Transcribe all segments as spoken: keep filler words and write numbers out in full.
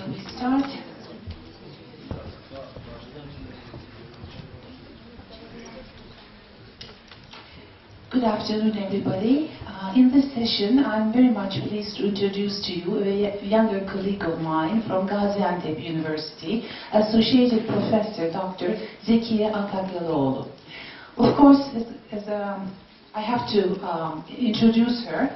Shall we start? Good afternoon, everybody. Uh, in this session, I'm very much pleased to introduce to you a younger colleague of mine from Gaziantep University, Associate Professor Doctor Zekiye Antakyalıoğlu. Of course, as, as um, I have to um, introduce her,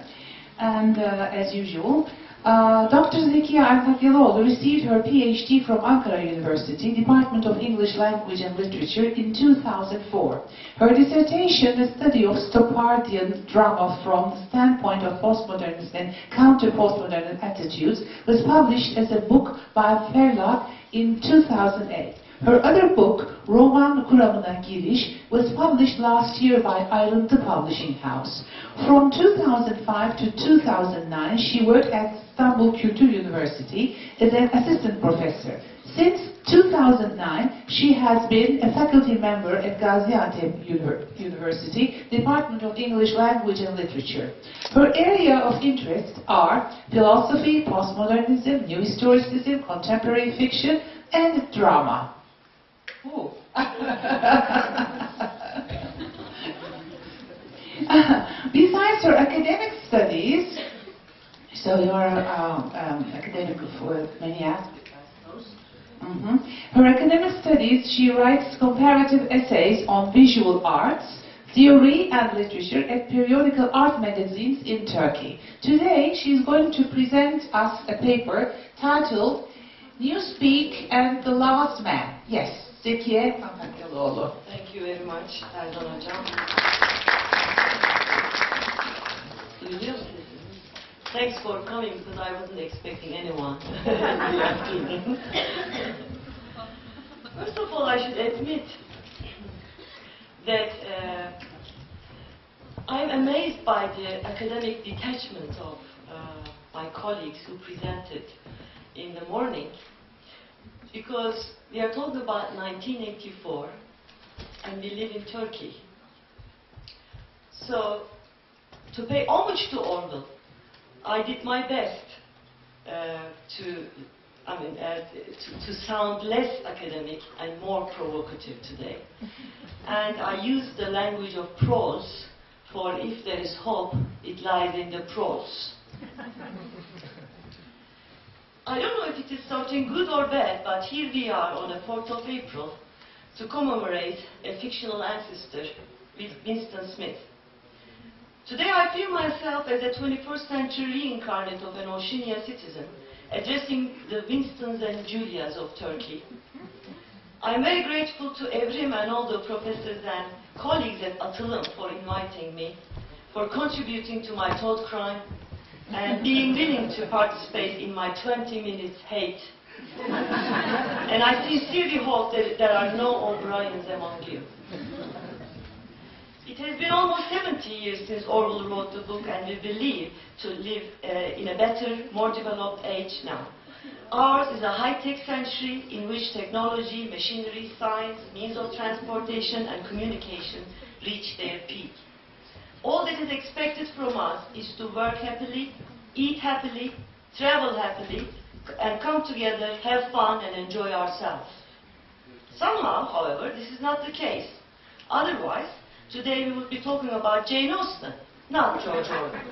and uh, as usual, Uh, Doctor Zekiye Antakyalıoğlu received her PhD from Ankara University, Department of English Language and Literature, in two thousand four. Her dissertation, a study of Stopardian drama from the standpoint of postmodernist and counter-postmodernist attitudes, was published as a book by Ferla in two thousand eight. Her other book, Roman Kuramuna Giriş, was published last year by Ayrıntı Publishing House. From two thousand five to two thousand nine, she worked at Istanbul Kultur University as an assistant professor. Since two thousand nine, she has been a faculty member at Gaziantep University, Department of English Language and Literature. Her area of interest are philosophy, postmodernism, new historicism, contemporary fiction, and drama. Oh. Besides her academic studies, so you are um, um, academic for many aspects, I suppose. Mm-hmm. Her academic studies, she writes comparative essays on visual arts, theory and literature at periodical art magazines in Turkey. Today, she is going to present us a paper titled Newspeak and the Last Man. Yes, Zekiye Antakyalıoğlu. Thank you very much, Erdoğan Hocam. Duyuluyor musunuz? Thanks for coming, because I wasn't expecting anyone in the afternoon. First of all, I should admit that uh, I'm amazed by the academic detachment of uh, my colleagues who presented in the morning, because we are talking about nineteen eighty-four and we live in Turkey. So, to pay homage to Orwell, I did my best uh, to, I mean, uh, to, to sound less academic and more provocative today. And I used the language of prose, for if there is hope, it lies in the prose. I don't know if it is something good or bad, but here we are on the fourth of April to commemorate a fictional ancestor with Winston Smith. Today I feel myself as a twenty-first century reincarnate of an Oceania citizen, addressing the Winstons and Julias of Turkey. I'm very grateful to Devrim and all the professors and colleagues at Atılım for inviting me, for contributing to my thought crime, and being willing to participate in my twenty minutes hate. And I sincerely hope that there are no O'Briens among you. It has been almost seventy years since Orwell wrote the book, and we believe to live uh, in a better, more developed age now. Ours is a high-tech century in which technology, machinery, science, means of transportation and communication reach their peak. All that is expected from us is to work happily, eat happily, travel happily, and come together, have fun, and enjoy ourselves. Somehow, however, this is not the case. Otherwise, today we would be talking about Jane Austen, not George Orwell.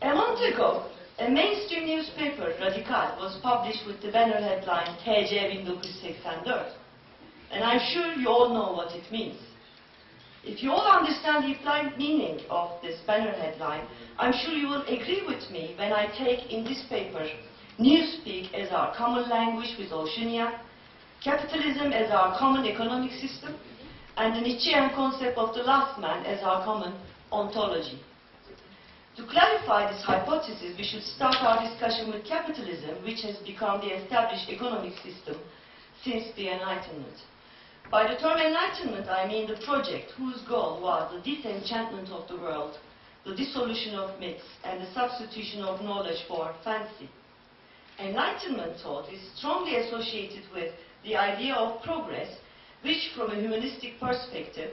A month ago, a mainstream newspaper, Radikal, was published with the banner headline T C bin dokuz yüz seksen dört. And I'm sure you all know what it means. If you all understand the implied meaning of this banner headline, I'm sure you will agree with me when I take in this paper Newspeak as our common language with Oceania, capitalism as our common economic system, and the Nietzschean concept of the last man as our common ontology. To clarify this hypothesis, we should start our discussion with capitalism, which has become the established economic system since the Enlightenment. By the term enlightenment, I mean the project whose goal was the disenchantment of the world, the dissolution of myths, and the substitution of knowledge for fancy. Enlightenment thought is strongly associated with the idea of progress, which, from a humanistic perspective,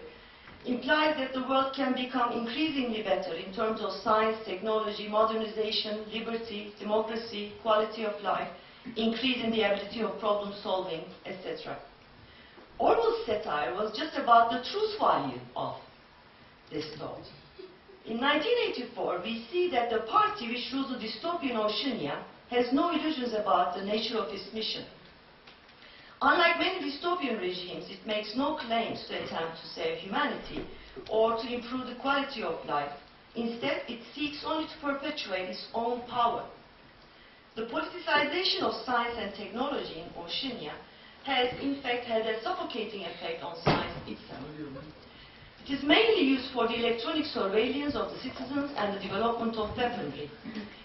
implies that the world can become increasingly better in terms of science, technology, modernization, liberty, democracy, quality of life, increase in the ability of problem solving, et cetera. Orwell's satire was just about the truth value of this thought. In nineteen eighty-four, we see that the party which rules the dystopian Oceania has no illusions about the nature of its mission. Unlike many dystopian regimes, it makes no claims to attempt to save humanity or to improve the quality of life. Instead, it seeks only to perpetuate its own power. The politicization of science and technology in Oceania has, in fact, had a suffocating effect on science itself. It is mainly used for the electronic surveillance of the citizens and the development of weaponry.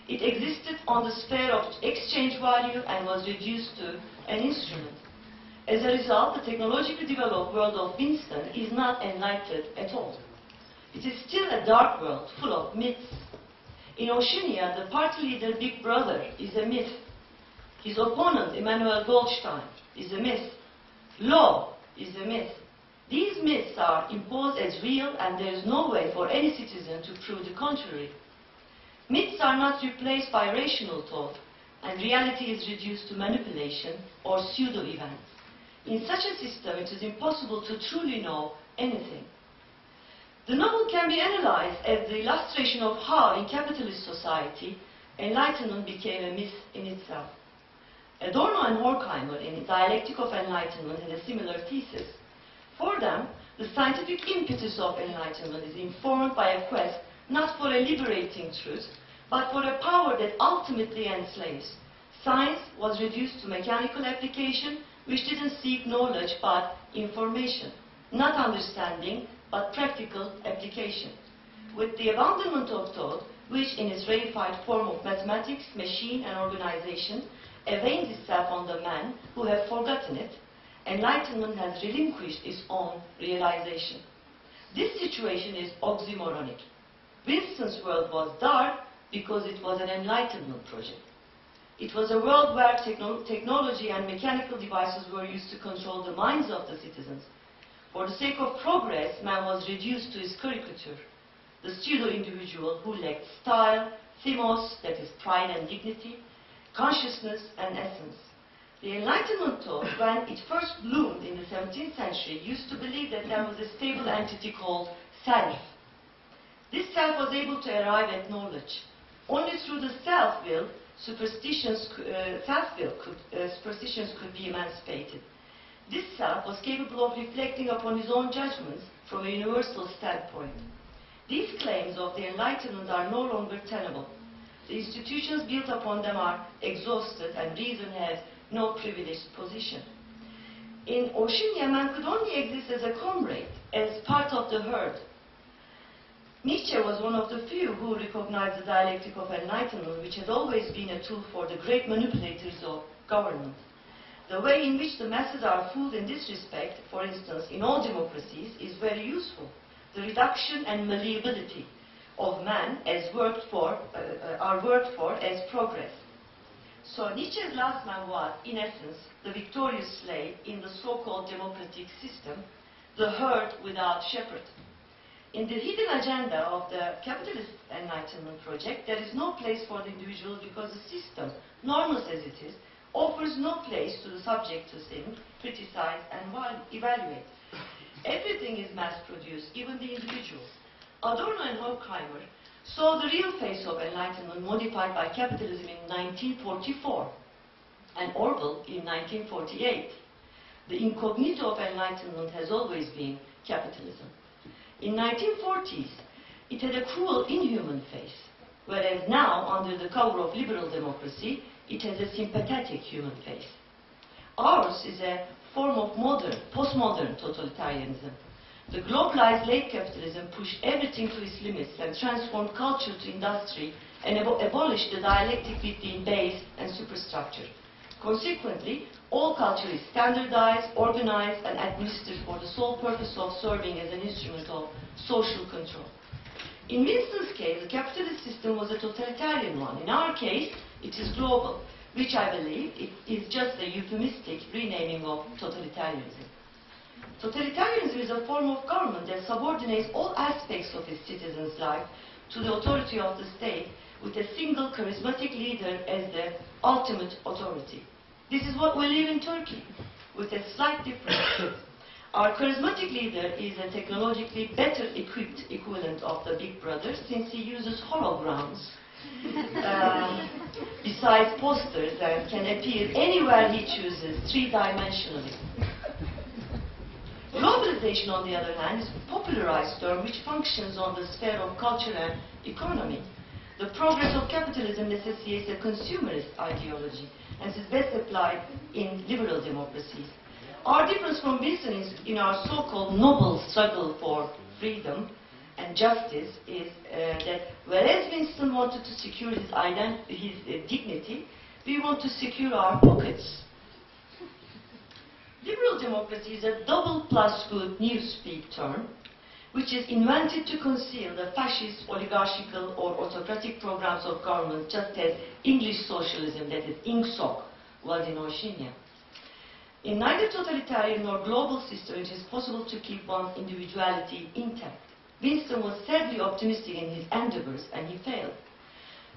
It existed on the sphere of exchange value and was reduced to an instrument. As a result, the technologically developed world of Winston is not enlightened at all. It is still a dark world full of myths. In Oceania, the party leader Big Brother is a myth. His opponent, Emmanuel Goldstein, is a myth. Law is a myth. These myths are imposed as real, and there is no way for any citizen to prove the contrary. Myths are not replaced by rational thought, and reality is reduced to manipulation or pseudo-events. In such a system, it is impossible to truly know anything. The novel can be analyzed as the illustration of how, in capitalist society, enlightenment became a myth in itself. Adorno and Horkheimer, in the Dialectic of Enlightenment, had a similar thesis. For them, the scientific impetus of enlightenment is informed by a quest not for a liberating truth, but for a power that ultimately enslaves. Science was reduced to mechanical application, which didn't seek knowledge but information, not understanding but practical application. With the abandonment of thought, which in its reified form of mathematics, machine and organization, avails itself on the men who have forgotten it, enlightenment has relinquished its own realization. This situation is oxymoronic. Winston's world was dark because it was an enlightenment project. It was a world where techno technology and mechanical devices were used to control the minds of the citizens. For the sake of progress, man was reduced to his caricature, the pseudo-individual who lacked style, themos, that is pride and dignity, consciousness and essence. The Enlightenment thought, when it first bloomed in the seventeenth century, used to believe that there was a stable entity called self. This self was able to arrive at knowledge. Only through the self-will, superstitions, uh, self-will could, uh, superstitions could be emancipated. This self was capable of reflecting upon his own judgments from a universal standpoint. These claims of the Enlightenment are no longer tenable. The institutions built upon them are exhausted, and reason has no privileged position. In Oceania, man could only exist as a comrade, as part of the herd. Nietzsche was one of the few who recognized the dialectic of enlightenment, which had always been a tool for the great manipulators of government. The way in which the masses are fooled in this respect, for instance, in all democracies, is very useful. The reduction and malleability of man as worked for, uh, are worked for as progress. So Nietzsche's last man was, in essence, the victorious slave in the so-called democratic system, the herd without shepherd. In the hidden agenda of the capitalist enlightenment project, there is no place for the individual because the system, enormous as it is, offers no place to the subject to think, criticize, and evaluate. Everything is mass-produced, even the individual. Adorno and Horkheimer saw the real face of enlightenment modified by capitalism in nineteen forty-four and Orwell in nineteen forty-eight. The incognito of enlightenment has always been capitalism. In nineteen forties, it had a cruel, inhuman face, whereas now, under the cover of liberal democracy, it has a sympathetic human face. Ours is a form of modern, postmodern totalitarianism. The globalized late capitalism pushed everything to its limits and transformed culture to industry and ab abolished the dialectic between base and superstructure. Consequently, all culture is standardized, organized, and administered for the sole purpose of serving as an instrument of social control. In Winston's case, the capitalist system was a totalitarian one. In our case, it is global, which I believe it is just a euphemistic renaming of totalitarianism. Totalitarianism is a form of government that subordinates all aspects of its citizens' life to the authority of the state with a single charismatic leader as the ultimate authority. This is what we live in Turkey, with a slight difference. Our charismatic leader is a technologically better equipped equivalent of the Big Brother, since he uses holograms, uh, besides posters, and can appear anywhere he chooses, three-dimensionally. Globalization, on the other hand, is a popularized term which functions on the sphere of culture and economy. The progress of capitalism necessitates a consumerist ideology, and is best applied in liberal democracies. Our difference from Winston is in our so-called noble struggle for freedom and justice is uh, that whereas Winston wanted to secure his, his uh, dignity, we want to secure our pockets. Liberal democracy is a double plus good newspeak term, which is invented to conceal the fascist, oligarchical or autocratic programs of government, just as English socialism, that is Ingsoc, was in Oceania. In neither totalitarian nor global system it is possible to keep one's individuality intact. Winston was sadly optimistic in his endeavors, and he failed.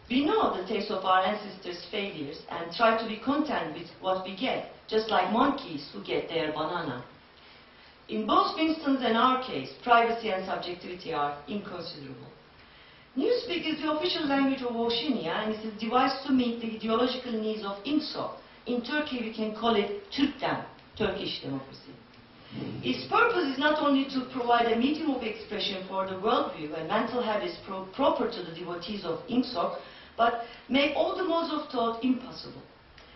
We know the taste of our ancestors' failures and try to be content with what we get, just like monkeys who get their banana. In both Winston's and our case, privacy and subjectivity are inconsiderable. Newspeak is the official language of Oceania, and it is devised to meet the ideological needs of Ingsoc. In Turkey, we can call it Türkdem, Turkish democracy. Its purpose is not only to provide a medium of expression for the worldview and mental habits pro proper to the devotees of Ingsoc, but make all the modes of thought impossible.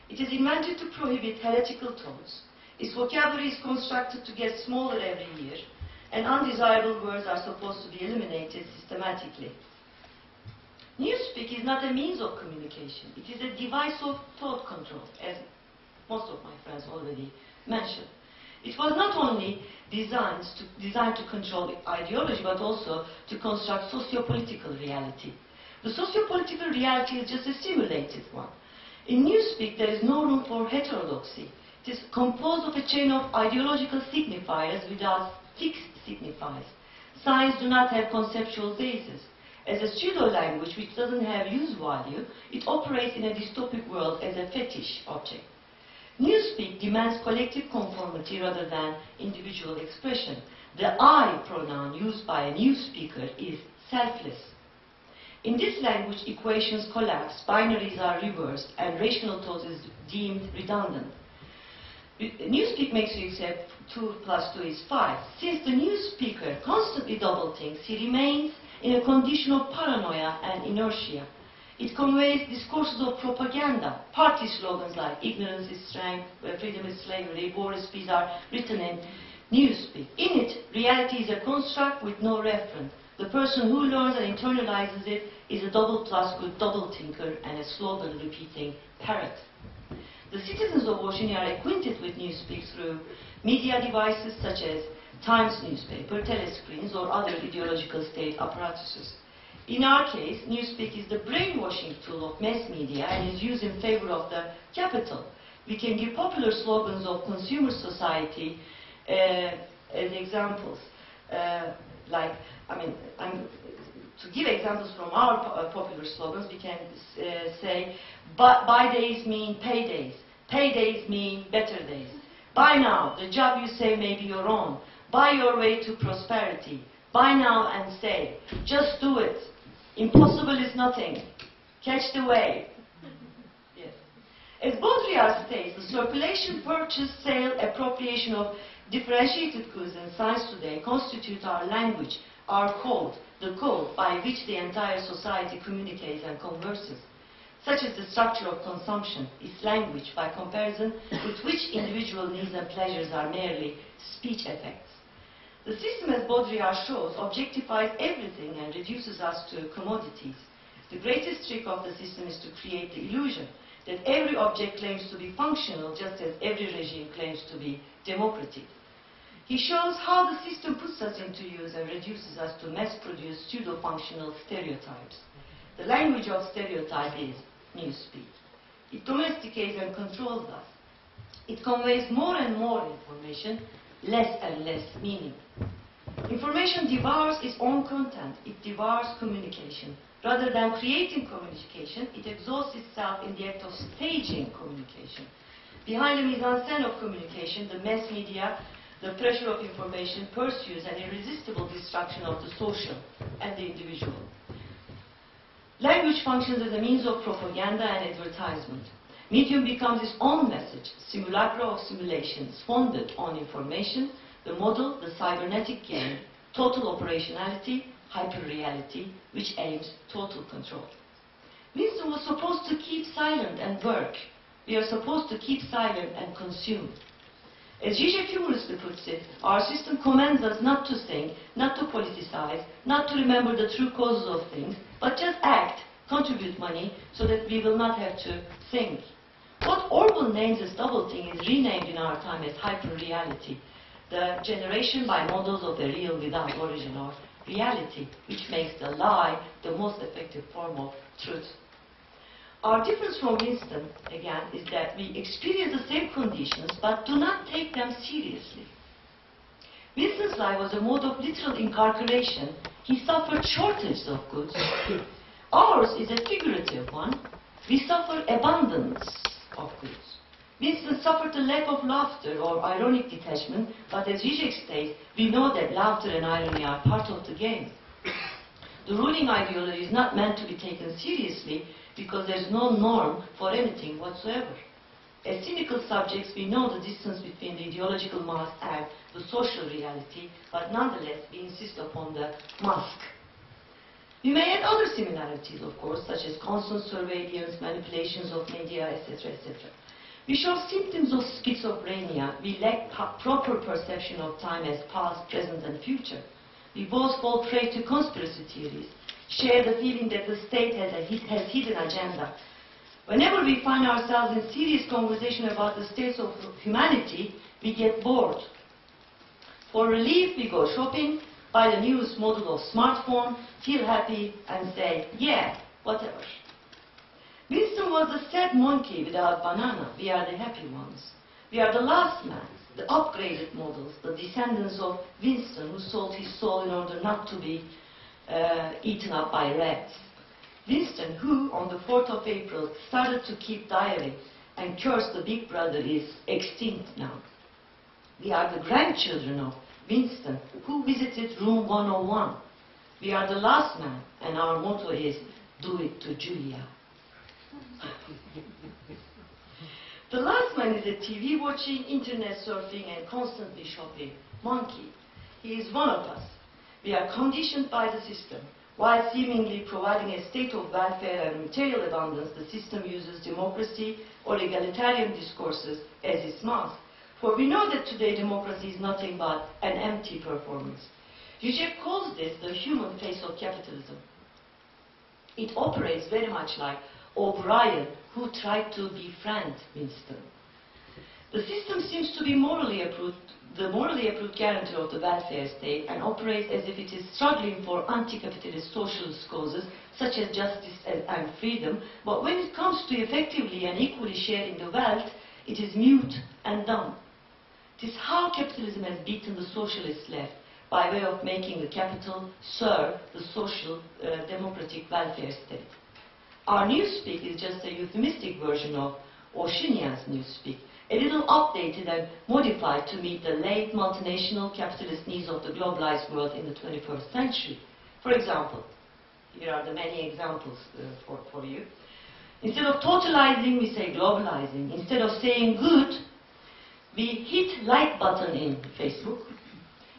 It is invented to prohibit heretical thoughts. Its vocabulary is constructed to get smaller every year, and undesirable words are supposed to be eliminated systematically. Newspeak is not a means of communication. It is a device of thought control, as most of my friends already mentioned. It was not only designed to, designed to control ideology, but also to construct socio-political reality. The socio-political reality is just a simulated one. In Newspeak, there is no room for heterodoxy. It is composed of a chain of ideological signifiers without fixed signifiers. Signs do not have conceptual basis. As a pseudo-language which doesn't have use value, it operates in a dystopic world as a fetish object. Newspeak demands collective conformity rather than individual expression. The I pronoun used by a newspeaker is selfless. In this language, equations collapse, binaries are reversed, and rational thought is deemed redundant. Newspeak makes you accept two plus two is five. Since the newspeaker constantly double-thinks, he remains in a condition of paranoia and inertia. It conveys discourses of propaganda. Party slogans like ignorance is strength, freedom is slavery, war is peace are written in newspeak. In it, reality is a construct with no reference. The person who learns and internalizes it is a double plus good double thinker and a slogan repeating parrot. The citizens of Oceania are acquainted with newspeak through media devices such as Times newspaper, telescreens, or other ideological state apparatuses. In our case, newspeak is the brainwashing tool of mass media and is used in favor of the capital. We can give popular slogans of consumer society uh, as examples. Uh, like, I mean, I'm, to give examples from our po uh, popular slogans, we can uh, say, buy days mean paydays, paydays mean better days. Buy now, the job you say may be your own. Buy your way to prosperity. Buy now and save. Just do it. Impossible is nothing. Catch the wave. Yes. As Baudrillard states, the circulation, purchase, sale, appropriation of differentiated goods and science today constitute our language, our code, the code by which the entire society communicates and converses. Such is the structure of consumption, its language, by comparison with which individual needs and pleasures are merely speech effects. The system, as Baudrillard shows, objectifies everything and reduces us to commodities. The greatest trick of the system is to create the illusion that every object claims to be functional, just as every regime claims to be democratic. He shows how the system puts us into use and reduces us to mass-produced pseudo-functional stereotypes. The language of stereotype is newspeak. It domesticates and controls us. It conveys more and more information, less and less meaning. Information devours its own content. It devours communication. Rather than creating communication, it exhausts itself in the act of staging communication. Behind the mise-en-scène of communication, the mass media, the pressure of information pursues an irresistible destruction of the social and the individual. Language functions as a means of propaganda and advertisement. Medium becomes its own message, simulacra of simulations founded on information, the model, the cybernetic game, total operationality, hyperreality, which aims total control. Winston was supposed to keep silent and work. We are supposed to keep silent and consume. As Žižek humorously puts it, our system commands us not to think, not to politicize, not to remember the true causes of things, but just act, contribute money, so that we will not have to think. What Orwell names as double-think is renamed in our time as hyperreality, the generation by models of the real without origin or reality, which makes the lie the most effective form of truth. Our difference from Winston, again, is that we experience the same conditions but do not take them seriously. Winston's lie was a mode of literal incarceration. He suffered shortage of goods. Ours is a figurative one. We suffer abundance of goods. Winston suffered a lack of laughter or ironic detachment, but as Žižek states, we know that laughter and irony are part of the game. The ruling ideology is not meant to be taken seriously because there is no norm for anything whatsoever. As cynical subjects, we know the distance between the ideological mask and the social reality, but nonetheless, we insist upon the mask. We may add other similarities, of course, such as constant surveillance, manipulations of media, et cetera, et cetera. We show symptoms of schizophrenia. We lack proper perception of time as past, present, and future. We both fall prey to conspiracy theories, share the feeling that the state has a has hidden agenda. Whenever we find ourselves in serious conversation about the states of humanity, we get bored. For relief, we go shopping, buy the newest model of smartphone, feel happy, and say, yeah, whatever. Winston was the sad monkey without banana. We are the happy ones. We are the last man, the upgraded models, the descendants of Winston, who sold his soul in order not to be uh, eaten up by rats. Winston, who, on the fourth of April, started to keep diary and cursed the Big Brother, is extinct now. We are the grandchildren of Winston, who visited room one oh one. We are the last man, and our motto is, do it to Julia. The last man is a T V watching, internet surfing, and constantly shopping monkey. He is one of us. We are conditioned by the system. While seemingly providing a state of welfare and material abundance, the system uses democracy or egalitarian discourses as its mask. For we know that today democracy is nothing but an empty performance. Žižek calls this the human face of capitalism. It operates very much like O'Brien, who tried to befriend Winston. The system seems to be morally approved, the morally approved guarantor of the welfare state, and operates as if it is struggling for anti-capitalist socialist causes such as justice and, and freedom, but when it comes to effectively and equally sharing the wealth, it is mute and dumb. It is how capitalism has beaten the socialist left by way of making the capital serve the social uh, democratic welfare state. Our newspeak is just a euphemistic version of Oceania's newspeak, a little updated and modified to meet the late multinational capitalist needs of the globalized world in the twenty-first century. For example, here are the many examples uh, for, for you. Instead of totalizing, we say globalizing. Instead of saying good, we hit like button in Facebook.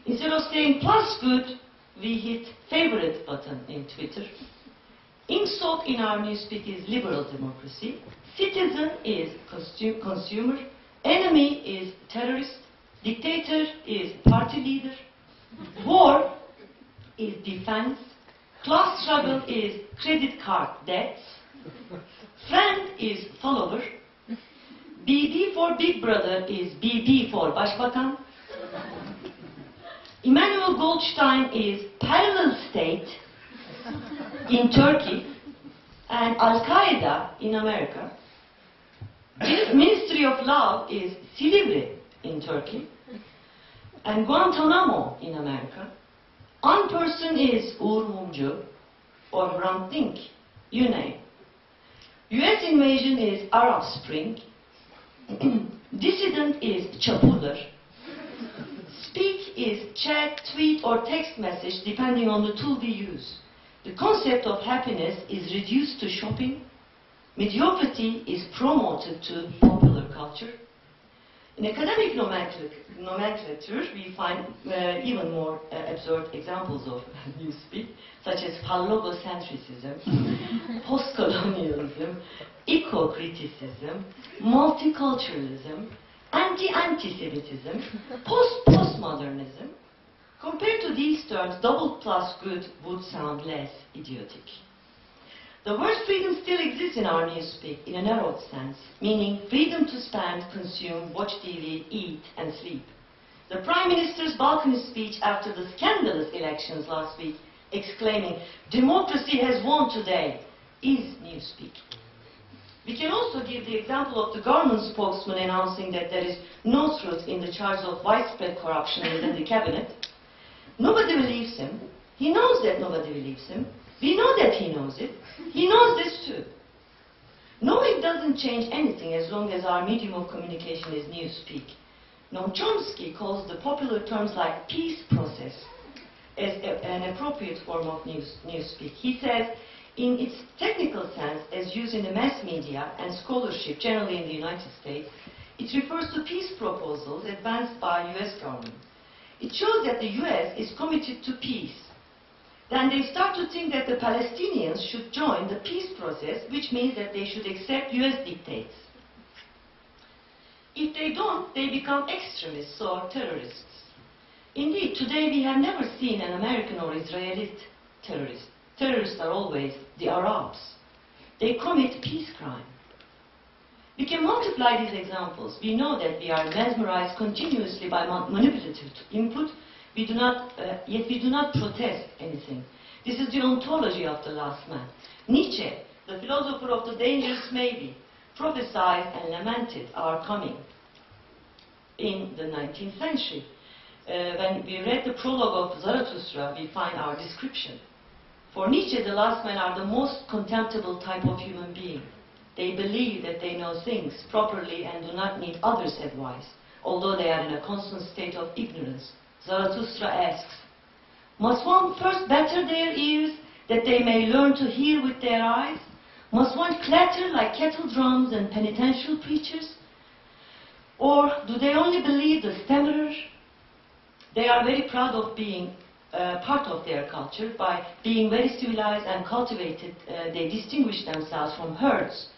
Instead of saying plus good, we hit favorite button in Twitter. Ingsoc in our newspeak is liberal democracy, citizen is consu consumer, enemy is terrorist, dictator is party leader, war is defense, class struggle is credit card debts, friend is follower, B D for Big Brother is B B for Başbakan, Emmanuel Goldstein is parallel state in Turkey, and Al-Qaeda in America. This Ministry of Love is Silivri in Turkey, and Guantanamo in America. One person is Uğur Mumcu, or Hrant Dink, you name. U S invasion is Arab Spring, dissident is Çapulur, speak is chat, tweet or text message depending on the tool we use. The concept of happiness is reduced to shopping, mediocrity is promoted to popular culture. In academic nomenclature, we find uh, even more uh, absurd examples of newspeak, such as phallogocentrism, postcolonialism, eco-criticism, multiculturalism, anti-antisemitism, post-postmodernism. Compared to these terms, double plus good would sound less idiotic. The word freedom still exists in our newspeak in a narrowed sense, meaning freedom to stand, consume, watch T V, eat and sleep. The Prime Minister's balcony speech after the scandalous elections last week, exclaiming, "Democracy has won today," is newspeak. We can also give the example of the government spokesman announcing that there is no truth in the charge of widespread corruption within the cabinet. Nobody believes him. He knows that nobody believes him. We know that he knows it. He knows this too. Knowing doesn't change anything as long as our medium of communication is newspeak. Noam Chomsky calls the popular terms like peace process as a, an appropriate form of news, newspeak. He says, in its technical sense, as used in the mass media and scholarship, generally in the United States, it refers to peace proposals advanced by U S government. It shows that the U S is committed to peace. Then they start to think that the Palestinians should join the peace process, which means that they should accept U S dictates. If they don't, they become extremists or terrorists. Indeed, today we have never seen an American or Israeli terrorist. Terrorists are always the Arabs. They commit peace crime. We can multiply these examples. We know that we are mesmerized continuously by manipulative input. We do not, uh, yet we do not protest anything. This is the ontology of the last man. Nietzsche, the philosopher of the dangerous maybe, prophesied and lamented our coming in the nineteenth century. Uh, when we read the prologue of Zarathustra, we find our description. For Nietzsche, the last men are the most contemptible type of human being. They believe that they know things properly and do not need others' advice, although they are in a constant state of ignorance. Zarathustra asks, must one first batter their ears, that they may learn to hear with their eyes? Must one clatter like kettle drums and penitential preachers? Or do they only believe the stammerer? They are very proud of being uh, part of their culture. By being very civilized and cultivated, uh, they distinguish themselves from herds.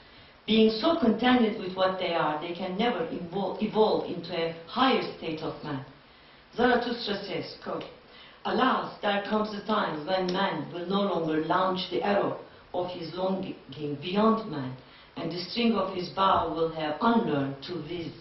Being so contented with what they are, they can never evolve, evolve into a higher state of man. Zarathustra says, quote, alas, there comes a time when man will no longer launch the arrow of his longing beyond man, and the string of his bow will have unlearned to whiz.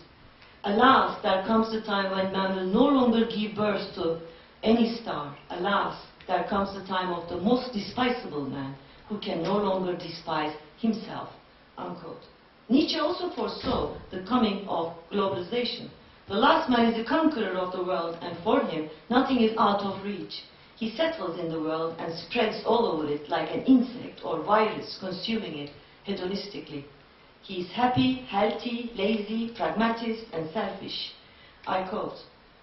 Alas, there comes a time when man will no longer give birth to any star. Alas, there comes the time of the most despisable man, who can no longer despise himself, unquote. Nietzsche also foresaw the coming of globalization. The last man is the conqueror of the world, and for him, nothing is out of reach. He settles in the world and spreads all over it like an insect or virus, consuming it hedonistically. He is happy, healthy, lazy, pragmatist, and selfish. I quote,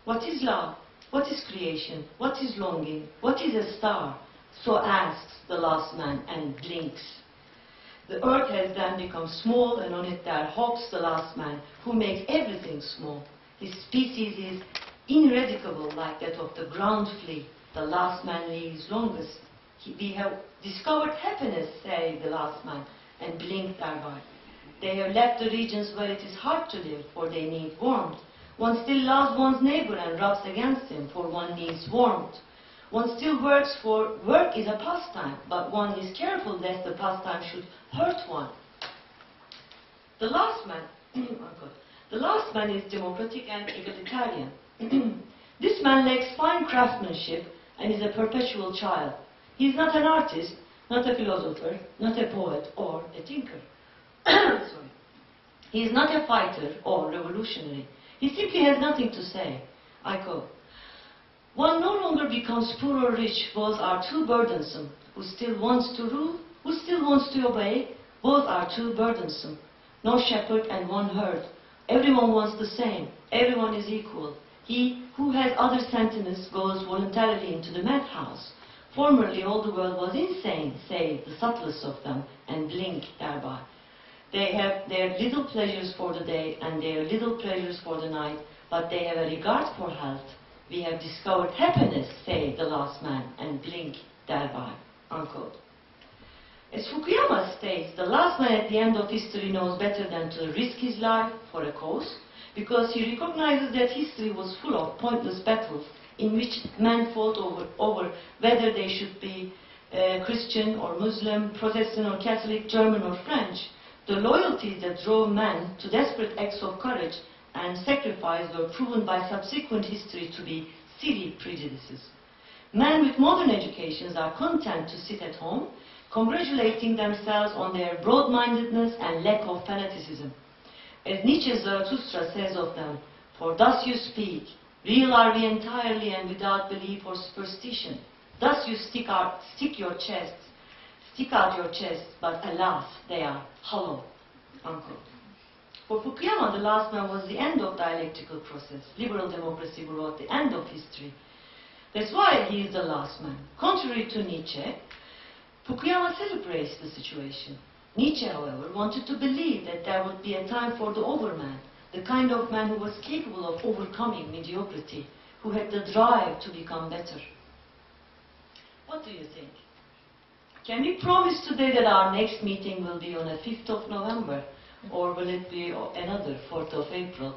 what is love? What is creation? What is longing? What is a star? So asks the last man and blinks. The earth has then become small, and on it there hops the last man, who makes everything small. His species is ineradicable like that of the ground flea. The last man lives longest. He, we have discovered happiness, say the last man, and blink thereby. They have left the regions where it is hard to live, for they need warmth. One still loves one's neighbor and rubs against him, for one needs warmth. One still works, for work is a pastime, but one is careful lest the pastime should hurt one. The last man... oh God. The last man is democratic and egalitarian. This man lacks fine craftsmanship and is a perpetual child. He is not an artist, not a philosopher, not a poet or a thinker. Sorry. He is not a fighter or revolutionary. He simply has nothing to say. I quote, one no longer becomes poor or rich, both are too burdensome. who still wants to rule, who still wants to obey, both are too burdensome. No shepherd and one herd. Everyone wants the same. Everyone is equal. He who has other sentiments goes voluntarily into the madhouse. Formerly all the world was insane, say the subtlest of them, and blink thereby. They have their little pleasures for the day and their little pleasures for the night, but they have a regard for health. We have discovered happiness, say the last man, and blink thereby. Unquote. As Fukuyama states, the last man at the end of history knows better than to risk his life for a cause, because he recognizes that history was full of pointless battles in which men fought over, over whether they should be uh, Christian or Muslim, Protestant or Catholic, German or French. The loyalties that drove men to desperate acts of courage and sacrifice were proven by subsequent history to be silly prejudices. Men with modern educations are content to sit at home, congratulating themselves on their broad-mindedness and lack of fanaticism. As Nietzsche's Zarathustra says of them, "For thus you speak, real are we entirely and without belief or superstition. Thus you stick out, stick your chest, stick out your chest, but alas, they are hollow." Unquote. For Fukuyama, the last man was the end of dialectical process. Liberal democracy brought the end of history. That's why he is the last man. Contrary to Nietzsche, Fukuyama celebrates the situation. Nietzsche, however, wanted to believe that there would be a time for the overman, the kind of man who was capable of overcoming mediocrity, who had the drive to become better. What do you think? Can we promise today that our next meeting will be on the fifth of November, or will it be another fourth of April?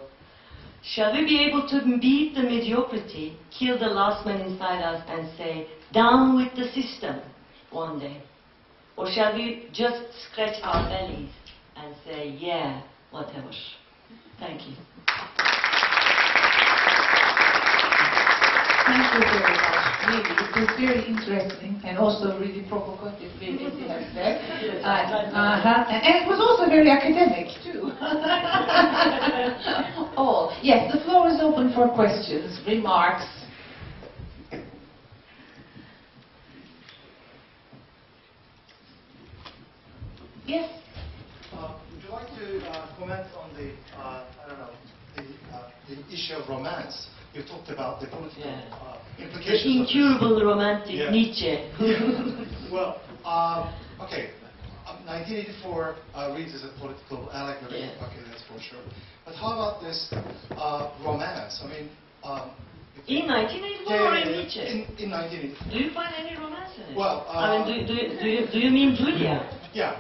Shall we be able to beat the mediocrity, kill the last man inside us, and say, "Down with the system," one day? Or shall we just scratch our bellies and say, "Yeah, whatever"? Thank you. Thank you very much. Really, it was very interesting and also really provocative, really, as you have said. Uh, uh-huh. And it was also very academic, too. All. Yes, the floor is open for questions, remarks. Yes? Uh, would you like to uh, comment on the, uh, I don't know, the, uh, the issue of romance? You talked about the political yeah. uh, implications. The incurable of romantic yeah. Nietzsche. Well, um, okay, nineteen eighty-four uh, reads as a political allegory. Yeah. Okay, that's for sure. But how about this uh, romance? I mean, um, in nineteen eighty-four or in Nietzsche? In, in nineteen eighty-four. Do you find any romance in it? Well, uh, I mean, do, do, do, you, do you mean Julia? Yeah.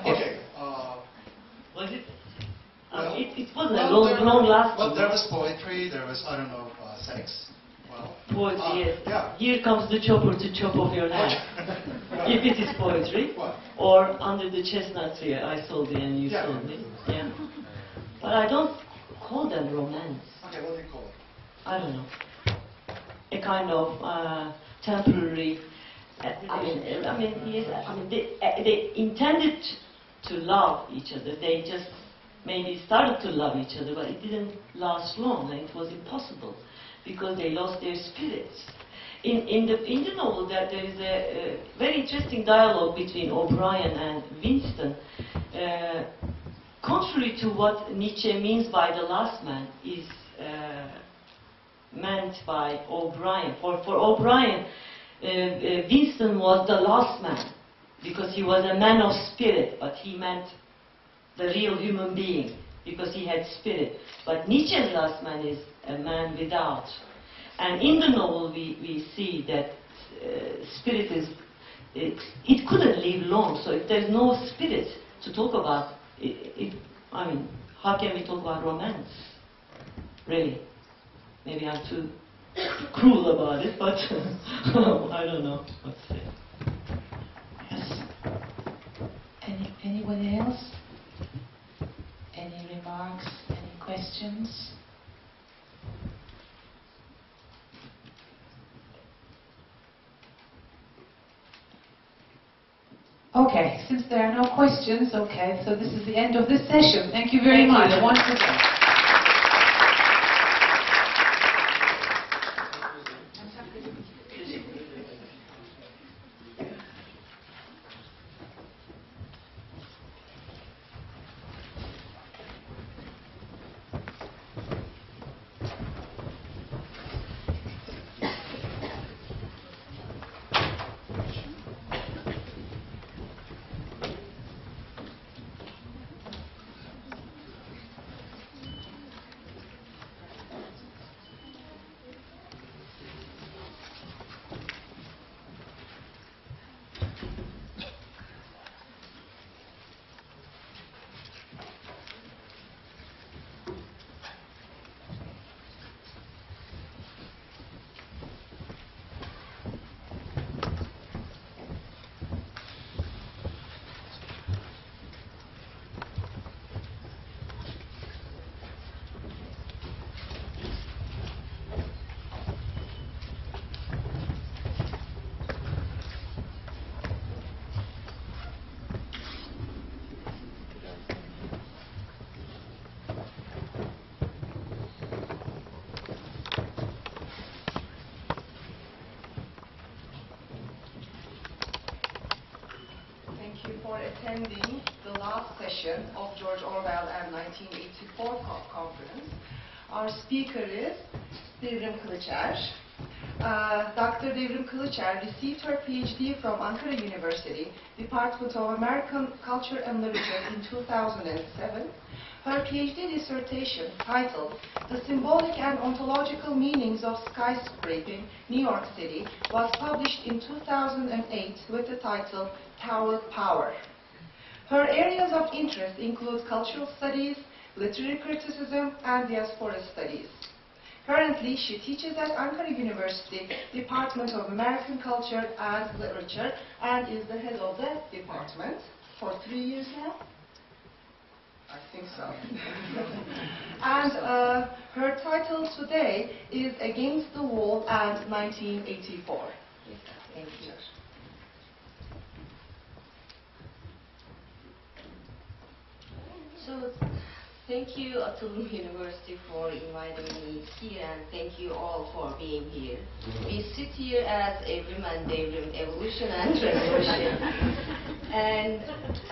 Okay. Uh, was it? Well, uh, it, it wasn't well, a long, long lasting. Well, there was poetry. There was, I don't know, uh, sex. Well, poetry. Uh, yes. Yeah. Here comes the chopper to chop off your head. Well, if it is poetry, well, or under the chestnut tree, I saw thee and you yeah. saw me. Yeah. But I don't call them romance. Okay, what do you call it? I don't know. A kind of uh, temporary. Uh, I mean, I mean, yes, I mean, they, uh, they intended to love each other. They just maybe started to love each other, but it didn't last long, and it was impossible because they lost their spirits. In in the in the novel, that there is a uh, very interesting dialogue between O'Brien and Winston. Uh, contrary to what Nietzsche means by the last man, is uh, meant by O'Brien. For for O'Brien. Uh, uh, Winston was the last man because he was a man of spirit, but he meant the real human being because he had spirit. But Nietzsche's last man is a man without. And in the novel we, we see that uh, spirit is, it, it couldn't live long, so if there's no spirit to talk about, it, it, I mean, how can we talk about romance? Really? Maybe I'm too cruel about it, but I don't know what to say. Yes. Any, anyone else? Any remarks? Any questions? Okay, since there are no questions, okay, so this is the end of this session. Thank you very Thank much. You. Once again. edition of George Orwell and nineteen eighty-four Conference. Our speaker is Devrim Kılıçer. Uh, Doctor Devrim Kılıçer received her PhD from Ankara University, Department of American Culture and Literature in two thousand seven. Her PhD dissertation, titled The Symbolic and Ontological Meanings of Skyscraping, New York City, was published in two thousand eight with the title Towel Power. Her areas of interest include cultural studies, literary criticism, and diaspora studies. Currently, she teaches at Ankara University, Department of American Culture and Literature, and is the head of that department for three years now. I think so. And uh, her title today is Against the Wall and nineteen eighty-four. Thank you. So, thank you, Atılım University, for inviting me here, and thank you all for being here. We sit here as Evrim and Devrim, evolution and revolution. And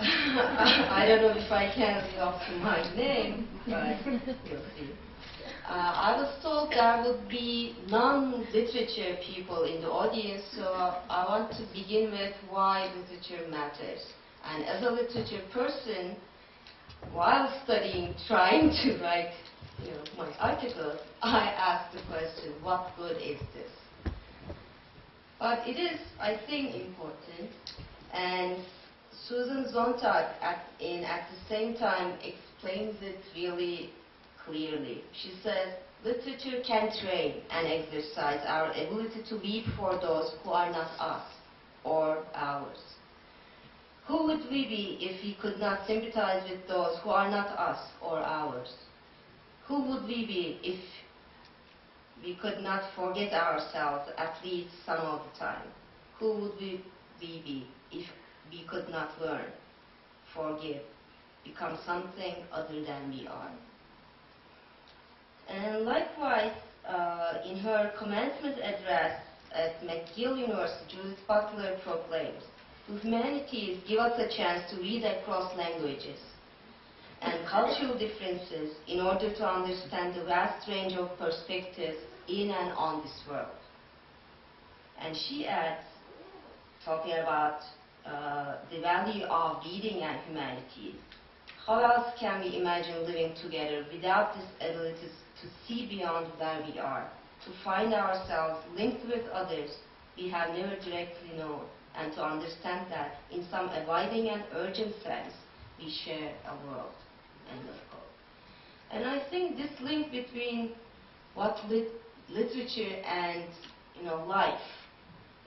I don't know if I can live up to my name, but we'll see. Uh, I was told there would be non-literature people in the audience, so I want to begin with why literature matters. And as a literature person, while studying, trying to write you know, my article, I asked the question, what good is this? But it is, I think, important. And Susan Sontag, at, in, at the same time, explains it really clearly. She says, literature can train and exercise our ability to weep for those who are not us or ours. Who would we be if we could not sympathize with those who are not us or ours? Who would we be if we could not forget ourselves at least some of the time? Who would we be if we could not learn, forgive, become something other than we are? And likewise, uh, in her commencement address at McGill University, Judith Butler proclaims, humanities give us a chance to read across languages and cultural differences in order to understand the vast range of perspectives in and on this world. And she adds, talking about uh, the value of reading and humanities, how else can we imagine living together without this ability to see beyond where we are, to find ourselves linked with others we have never directly known, and to understand that, in some abiding and urgent sense, we share a world. End of quote. And I think this link between what lit literature and you know life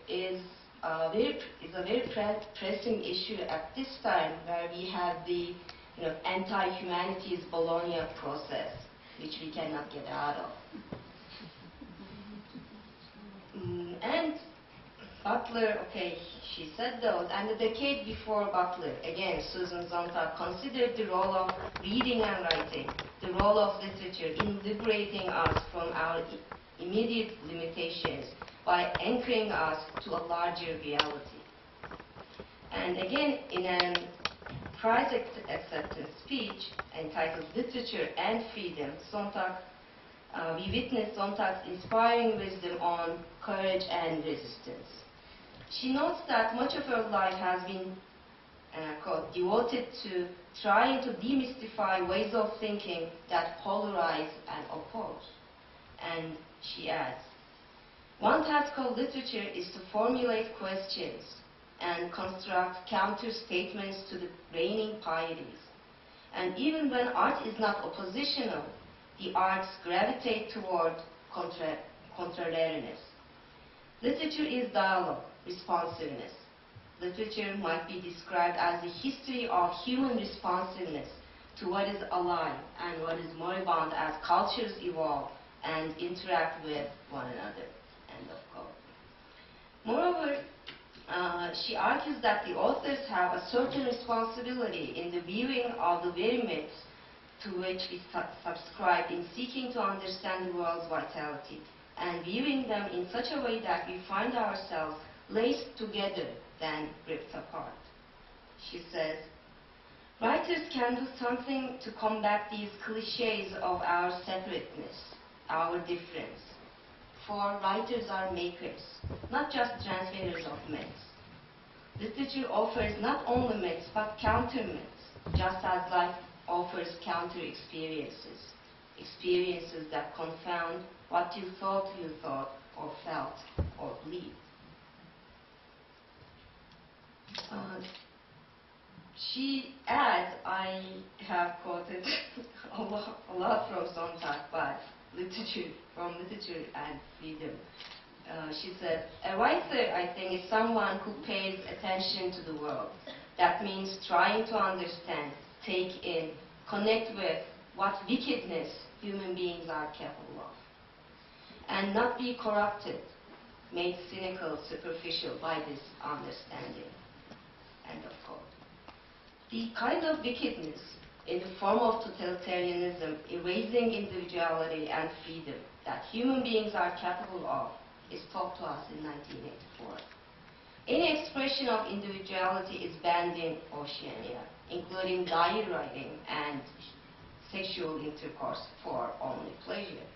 is a very is a very pre pressing issue at this time, where we have the you know anti-humanities Bologna process, which we cannot get out of. Mm, and Butler, okay, she said those, and the decade before Butler, again, Susan Sontag considered the role of reading and writing, the role of literature in liberating us from our immediate limitations by anchoring us to a larger reality. And again, in a prize acceptance speech entitled Literature and Freedom, Sontag, uh, we witnessed Sontag's inspiring wisdom on courage and resistance. She notes that much of her life has been, and I quote, devoted to trying to demystify ways of thinking that polarize and oppose. And she adds, one task of literature is to formulate questions and construct counter-statements to the reigning pieties. And even when art is not oppositional, the arts gravitate toward contra contrariness. Literature is dialogue, responsiveness. Literature might be described as the history of human responsiveness to what is alive and what is moribund as cultures evolve and interact with one another. End of quote. Moreover, uh, she argues that the authors have a certain responsibility in the viewing of the very myths to which we su subscribe in seeking to understand the world's vitality, and viewing them in such a way that we find ourselves laced together than ripped apart. She says, Writers can do something to combat these cliches of our separateness, our difference. For writers are makers, not just translators of myths. Literature offers not only myths, but counter-myths, just as life offers counter-experiences, experiences that confound what you thought you thought, or felt, or believed. Uh, she adds, I have quoted a, lot, a lot from Sontag, but literature, from literature and freedom. Uh, she said, a writer, I think, is someone who pays attention to the world. That means trying to understand, take in, connect with what wickedness human beings are capable of, and not be corrupted, made cynical, superficial by this understanding. End of quote. The kind of wickedness in the form of totalitarianism, erasing individuality and freedom that human beings are capable of, is taught to us in nineteen eighty-four. Any expression of individuality is banned in Oceania, including diary writing and sexual intercourse for only pleasure,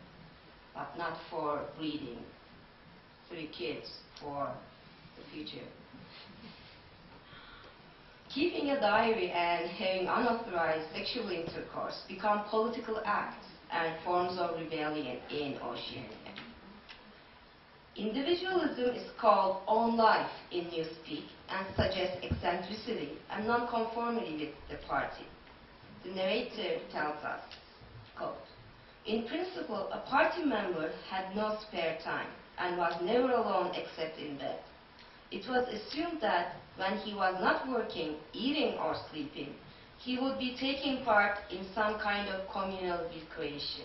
but not for breeding three kids for the future. Keeping a diary and having unauthorized sexual intercourse become political acts and forms of rebellion in Oceania. Individualism is called own life in Newspeak and suggests eccentricity and nonconformity with the party. The narrator tells us, quote, in principle, a party member had no spare time and was never alone except in bed. It was assumed that when he was not working, eating or sleeping, he would be taking part in some kind of communal recreation.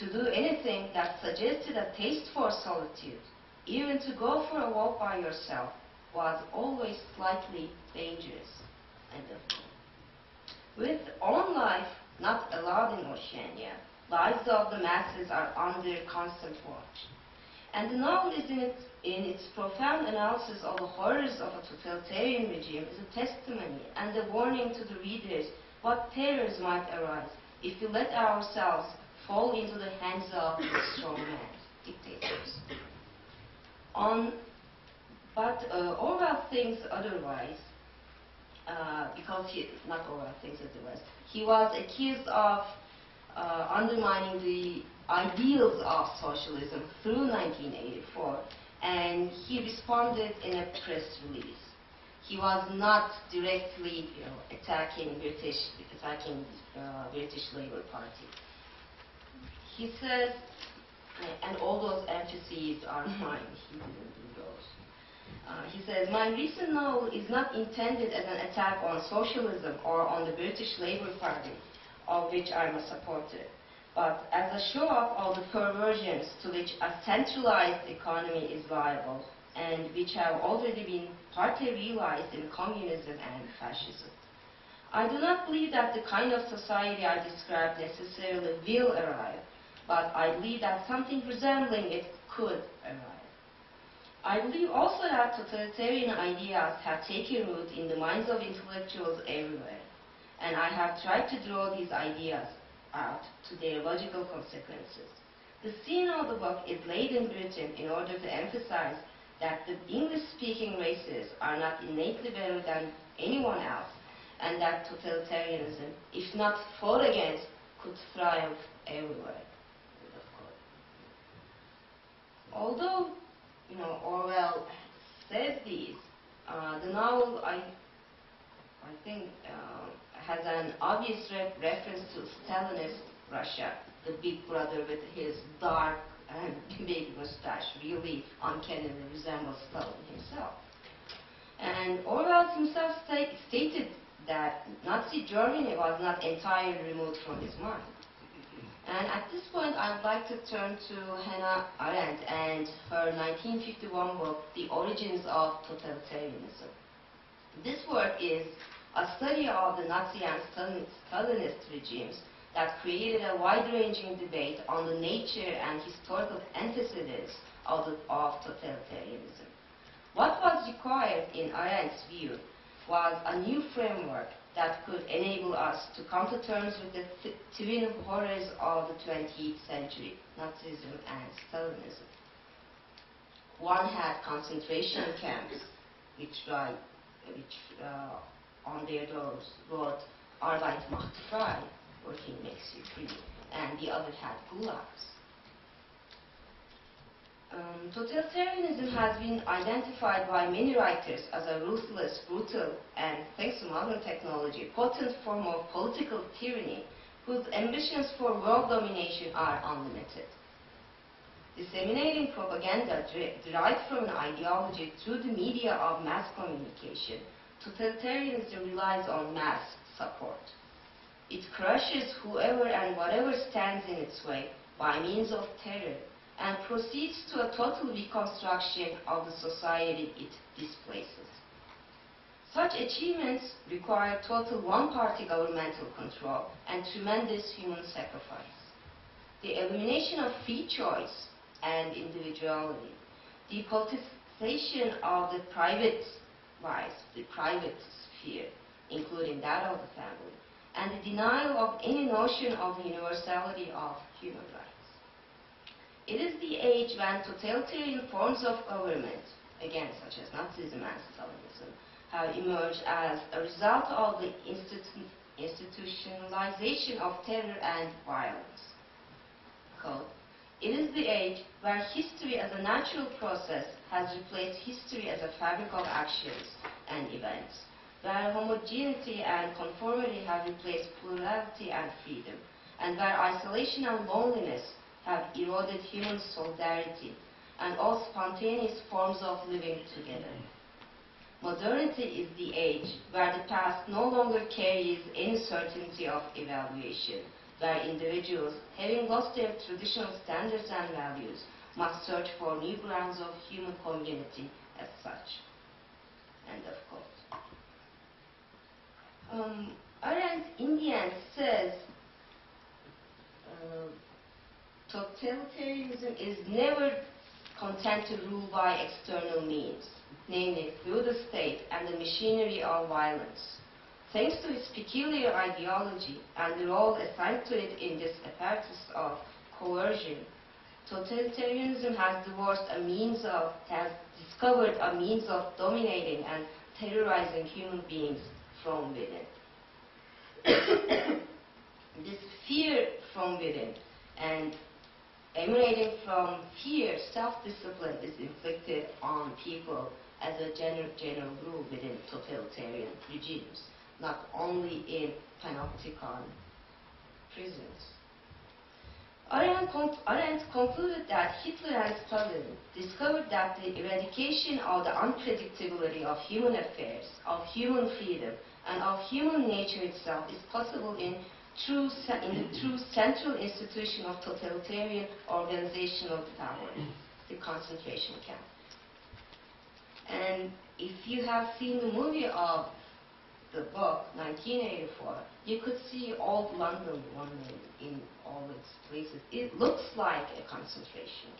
To do anything that suggested a taste for solitude, even to go for a walk by yourself, was always slightly dangerous. End of quote. With own life not allowed in Oceania, lives of the masses are under constant watch. And the novel is in its, in its profound analysis of the horrors of a totalitarian regime is a testimony and a warning to the readers what terrors might arise if we let ourselves fall into the hands of the strong man, dictators. On, but uh, Orwell thinks otherwise, uh, because he, not Orwell thinks otherwise, he was accused of uh, undermining the ideals of socialism through nineteen eighty-four, and he responded in a press release. He was not directly, you know, attacking British, attacking uh, British Labour Party. He says, and all those emphases are mine. He didn't do those. Uh, he says, my recent novel is not intended as an attack on socialism or on the British Labour Party, of which I'm a supporter, but as a show-off of the perversions to which a centralized economy is liable and which have already been partly realized in communism and fascism. I do not believe that the kind of society I described necessarily will arrive, but I believe that something resembling it could arrive. I believe also that totalitarian ideas have taken root in the minds of intellectuals everywhere, and I have tried to draw these ideas out to their logical consequences. The scene of the book is laid in Britain in order to emphasize that the English-speaking races are not innately better than anyone else, and that totalitarianism, if not fought against, could thrive everywhere. Although, you know, Orwell says these, uh, the novel, I, I think, uh, has an obvious re reference to Stalinist Russia, the Big Brother with his dark and big mustache, really uncannily resembles Stalin himself. And Orwell himself sta stated that Nazi Germany was not entirely removed from his mind. And at this point, I'd like to turn to Hannah Arendt and her nineteen fifty-one book, The Origins of Totalitarianism. This work is a study of the Nazi and Stalinist regimes that created a wide-ranging debate on the nature and historical antecedents of, the, of totalitarianism. What was required, in Arendt's view, was a new framework that could enable us to come to terms with the th twin horrors of the twentieth century, Nazism and Stalinism. One had concentration camps, which, uh, which uh, on their doors wrote Arbeit macht frei, working makes you free, and the other had gulags. Um, totalitarianism has been identified by many writers as a ruthless, brutal, and thanks to modern technology, potent form of political tyranny whose ambitions for world domination are unlimited. Disseminating propaganda derived from an ideology through the media of mass communication, totalitarianism relies on mass support. It crushes whoever and whatever stands in its way by means of terror, and proceeds to a total reconstruction of the society it displaces. Such achievements require total one-party governmental control and tremendous human sacrifice. The elimination of free choice and individuality, the politicization of the private life, the private sphere, including that of the family, and the denial of any notion of the universality of human rights. It is the age when totalitarian forms of government, again such as Nazism and Stalinism, have emerged as a result of the institu institutionalization of terror and violence. Quote, it is the age where history as a natural process has replaced history as a fabric of actions and events, where homogeneity and conformity have replaced plurality and freedom, and where isolation and loneliness have eroded human solidarity and all spontaneous forms of living together. Modernity is the age where the past no longer carries any certainty of evaluation, where individuals, having lost their traditional standards and values, must search for new grounds of human community as such. End of quote. Um, Arendt, in the end, says, uh, totalitarianism is never content to rule by external means, namely through the state and the machinery of violence. Thanks to its peculiar ideology and the role assigned to it in this apparatus of coercion, totalitarianism has divorced a means of, has discovered a means of dominating and terrorizing human beings from within. This fear from within and emanating from fear, self-discipline is inflicted on people as a general, general rule within totalitarian regimes, not only in panopticon prisons. Arendt, con Arendt concluded that Hitler and Stalin discovered that the eradication of the unpredictability of human affairs, of human freedom, and of human nature itself is possible in True, in the true central institution of totalitarian organizational power, the concentration camp. And if you have seen the movie of the book, nineteen eighty-four, you could see old London, London in all its places. It looks like a concentration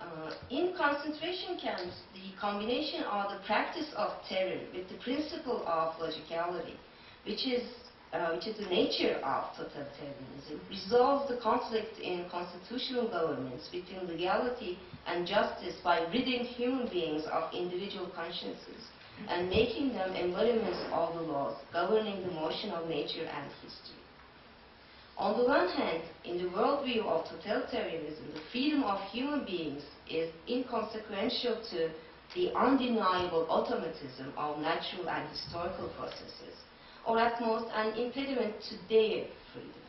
camp. Uh, in concentration camps, the combination of the practice of terror with the principle of logicality, which is Uh, which is the nature of totalitarianism, resolves the conflict in constitutional governments between legality and justice by ridding human beings of individual consciences and making them embodiments of the laws governing the motion of nature and history. On the one hand, in the worldview of totalitarianism, the freedom of human beings is inconsequential to the undeniable automatism of natural and historical processes, or at most an impediment to their freedom.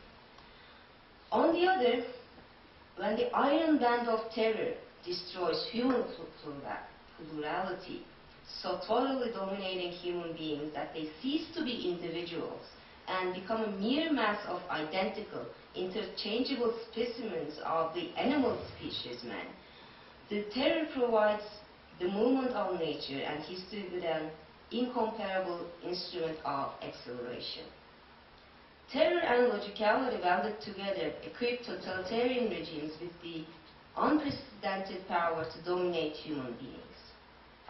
On the other, when the iron band of terror destroys human plurality, so totally dominating human beings that they cease to be individuals and become a mere mass of identical, interchangeable specimens of the animal species man, the terror provides the movement of nature and history with an incomparable instrument of acceleration. Terror and logicality welded together equip totalitarian regimes with the unprecedented power to dominate human beings.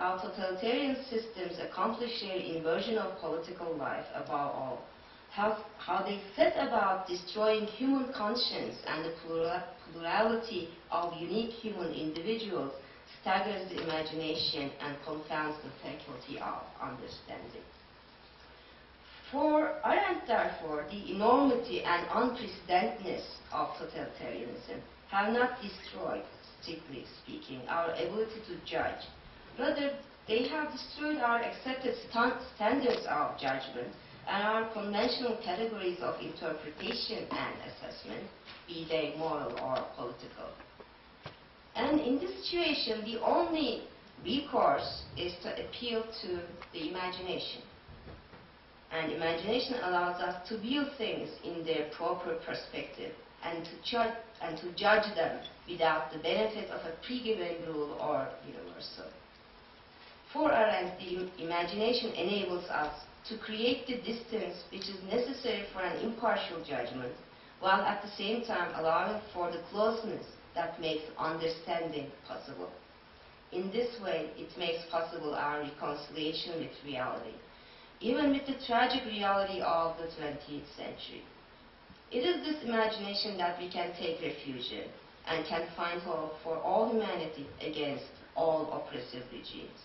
how totalitarian systems accomplish their inversion of political life above all, how, how they set about destroying human conscience and the plural, plurality of unique human individuals staggers the imagination and confounds the faculty of understanding. For Arendt, therefore, the enormity and unprecedentedness of totalitarianism have not destroyed, strictly speaking, our ability to judge. Rather, they have destroyed our accepted st standards of judgment and our conventional categories of interpretation and assessment, be they moral or political. And in this situation, the only recourse is to appeal to the imagination. And imagination allows us to view things in their proper perspective and to judge, and to judge them without the benefit of a pre-given rule or universal. For Arendt, the imagination enables us to create the distance which is necessary for an impartial judgment, while at the same time allowing for the closeness that makes understanding possible. In this way, it makes possible our reconciliation with reality, even with the tragic reality of the twentieth century. It is this imagination that we can take refuge in and can find hope for all humanity against all oppressive regimes.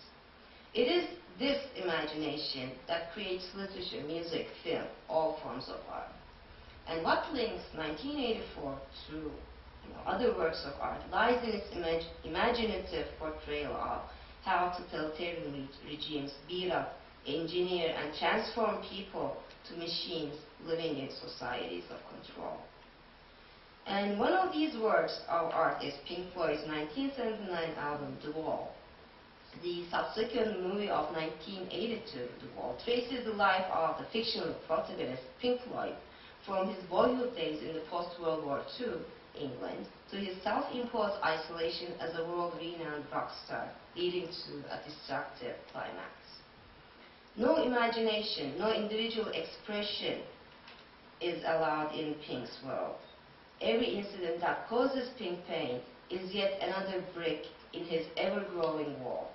It is this imagination that creates literature, music, film, all forms of art. And what links nineteen eighty-four through other works of art lies in its imag imaginative portrayal of how totalitarian regimes beat up, engineer, and transform people to machines living in societies of control. And one of these works of art is Pink Floyd's nineteen seventy-nine album, The Wall. The subsequent movie of nineteen eighty-two, The Wall, traces the life of the fictional protagonist Pink Floyd from his boyhood days in the post-World War Two England to his self-imposed isolation as a world-renowned rock star, leading to a destructive climax. No imagination, no individual expression is allowed in Pink's world. Every incident that causes Pink pain is yet another brick in his ever-growing wall.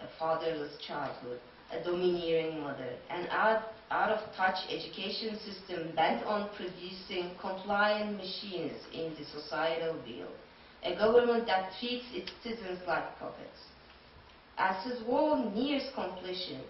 A fatherless childhood, a domineering mother, an out, out-of-touch education system bent on producing compliant machines in the societal wheel, a government that treats its citizens like puppets. As his wall nears completion,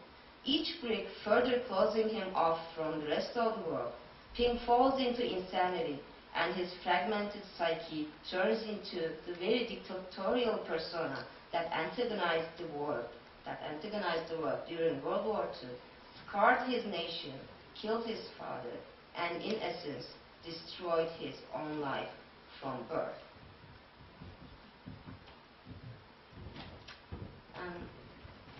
each brick further closing him off from the rest of the world, Pink falls into insanity, and his fragmented psyche turns into the very dictatorial persona that antagonized the world, that antagonized the world during World War Two, scarred his nation, killed his father, and in essence destroyed his own life from birth. Um,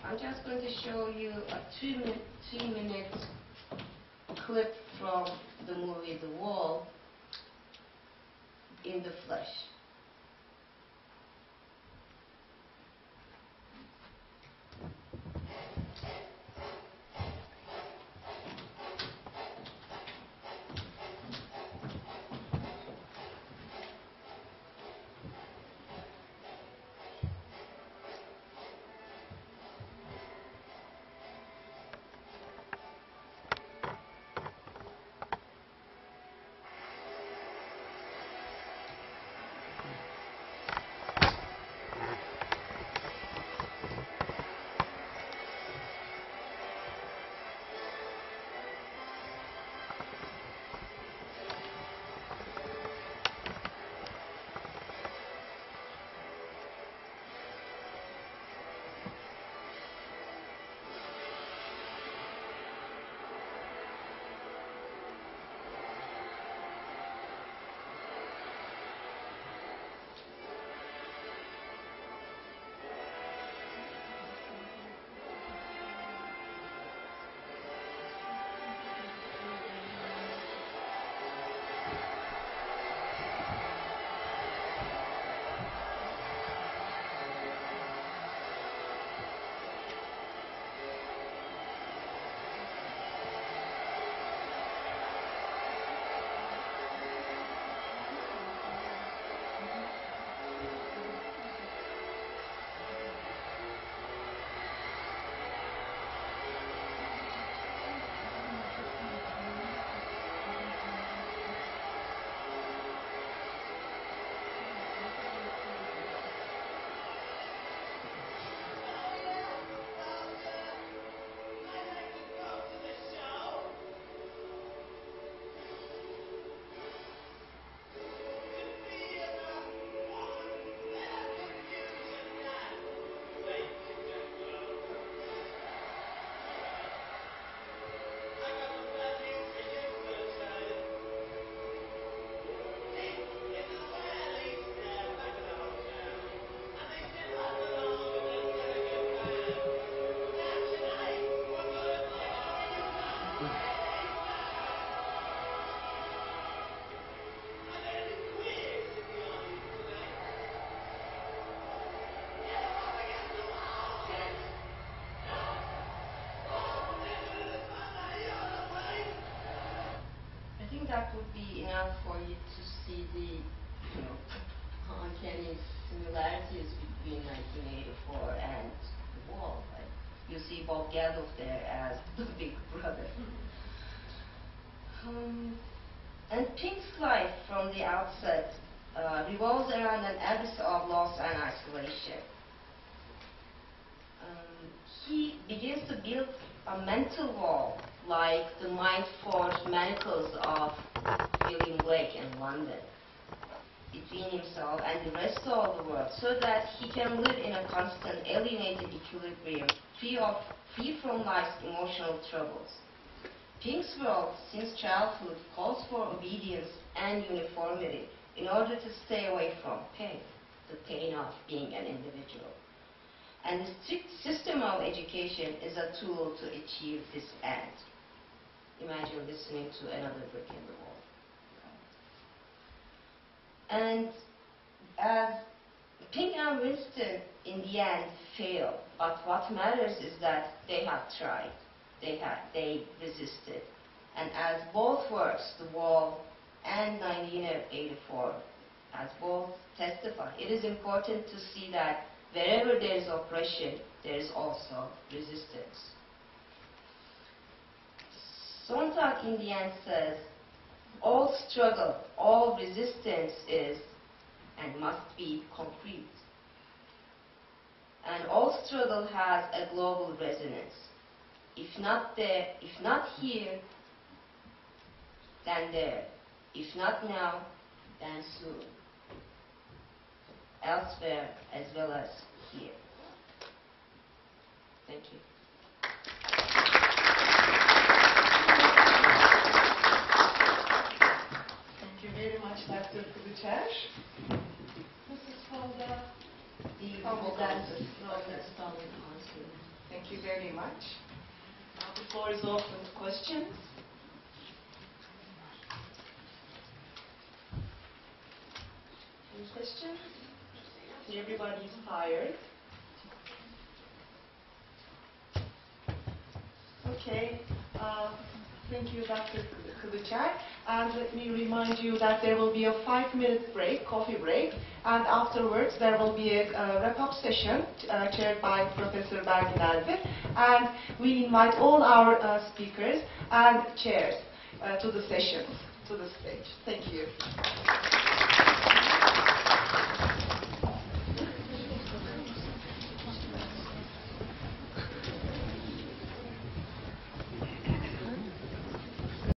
I'm just going to show you a three-minute three minute clip from the movie The Wall, in the flesh. think that would be enough for you to see the, you know, uncanny similarities between nineteen eighty-four and the wall. Right? You see Bob Geldof there as the Big Brother. Um, and Pink's life from the outset uh, revolves around an abyss of loss and isolation. Um, he begins to build a mental wall like the mind-forged manacles of William Blake in London between himself and the rest of the world, so that he can live in a constant alienated equilibrium, free, of, free from life's emotional troubles. Pink's world, since childhood, calls for obedience and uniformity in order to stay away from pain, the pain of being an individual. And the strict system of education is a tool to achieve this end. Imagine listening to another brick in the wall. And as Pink and Winston, in the end, fail. But what matters is that they have tried. They had, they resisted. And as both works, The Wall and nineteen eighty-four, as both testify, it is important to see that wherever there is oppression, there is also resistance. Sontag in the end says, all struggle, all resistance is and must be concrete. And all struggle has a global resonance. If not there, if not here, then there. If not now, then soon. Elsewhere as well as here. Thank you. Thank you very much, Doctor Kılıçer. This is Ferla, the Humble Dancer from Istanbul. Thank you very much. Now the floor is open to questions. Any questions? Everybody's tired. Okay. Uh, thank you, Doctor Kılıçer. And let me remind you that there will be a five-minute break, coffee break, and afterwards there will be a uh, wrap-up session uh, chaired by Professor Bergin Elbir. And we invite all our uh, speakers and chairs uh, to the sessions, to the stage. Thank you.